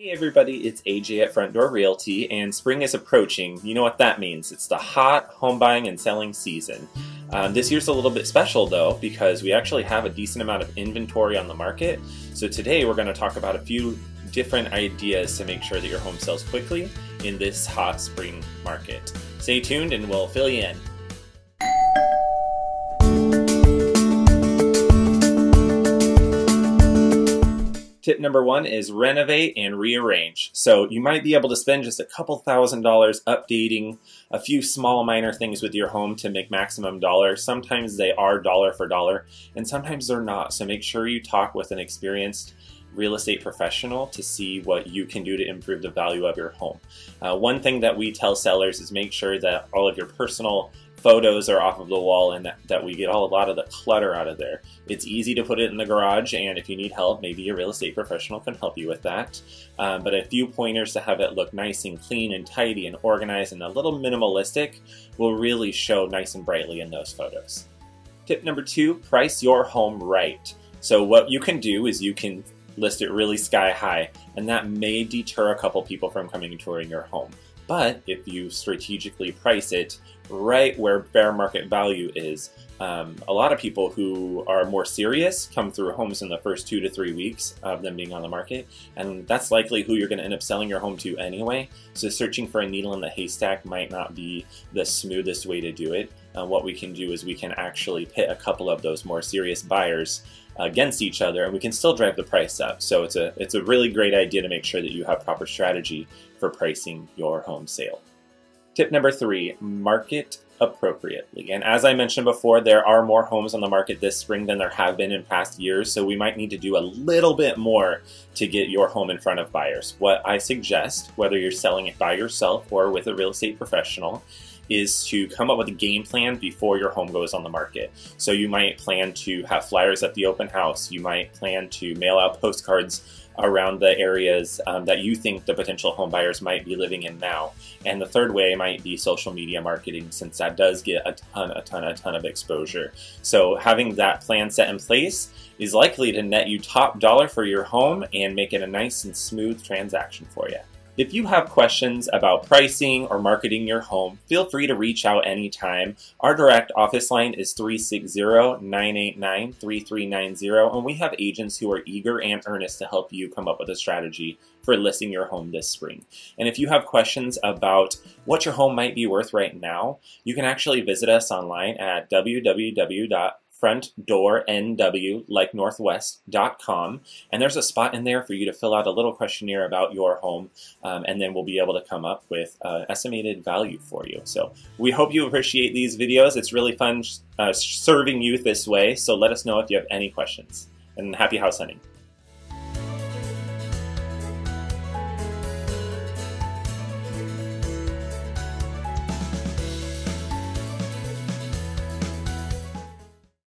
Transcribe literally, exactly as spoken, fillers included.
Hey everybody, it's A J at Front Door Realty, and spring is approaching. You know what that means. It's the hot home buying and selling season. Um, this year's a little bit special though, because we actually have a decent amount of inventory on the market. So today we're going to talk about a few different ideas to make sure that your home sells quickly in this hot spring market. Stay tuned and we'll fill you in. Tip number one is renovate and rearrange. So you might be able to spend just a couple thousand dollars updating a few small minor things with your home to make maximum dollar. Sometimes they are dollar for dollar and sometimes they're not. So make sure you talk with an experienced real estate professional to see what you can do to improve the value of your home. Uh, one thing that we tell sellers is make sure that all of your personal photos are off of the wall and that, that we get all, a lot of the clutter out of there. It's easy to put it in the garage, and if you need help, maybe a real estate professional can help you with that. Um, but a few pointers to have it look nice and clean and tidy and organized and a little minimalistic will really show nice and brightly in those photos. Tip number two, price your home right. So what you can do is you can list it really sky high, and that may deter a couple people from coming and touring your home. But if you strategically price it right where fair market value is, um, a lot of people who are more serious come through homes in the first two to three weeks of them being on the market, and that's likely who you're going to end up selling your home to anyway. So searching for a needle in the haystack might not be the smoothest way to do it. Uh, what we can do is we can actually pit a couple of those more serious buyers against each other, and we can still drive the price up. So it's a, it's a really great idea to make sure that you have proper strategy for pricing your home sale. Tip number three, market appropriately. And as I mentioned before, there are more homes on the market this spring than there have been in past years, so we might need to do a little bit more to get your home in front of buyers. What I suggest, whether you're selling it by yourself or with a real estate professional, is to come up with a game plan before your home goes on the market. So you might plan to have flyers at the open house. You might plan to mail out postcards around the areas um, that you think the potential home buyers might be living in now. And the third way might be social media marketing, since that does get a ton, a ton, a ton of exposure. So having that plan set in place is likely to net you top dollar for your home and make it a nice and smooth transaction for you. If you have questions about pricing or marketing your home, feel free to reach out anytime. Our direct office line is three six zero, nine eight nine, three three nine zero, and we have agents who are eager and earnest to help you come up with a strategy for listing your home this spring. And if you have questions about what your home might be worth right now, you can actually visit us online at w w w dot front door N W like northwest dot com, and there's a spot in there for you to fill out a little questionnaire about your home, um, and then we'll be able to come up with uh, estimated value for you. So we hope you appreciate these videos. It's really fun uh, serving you this way, so let us know if you have any questions, and happy house hunting.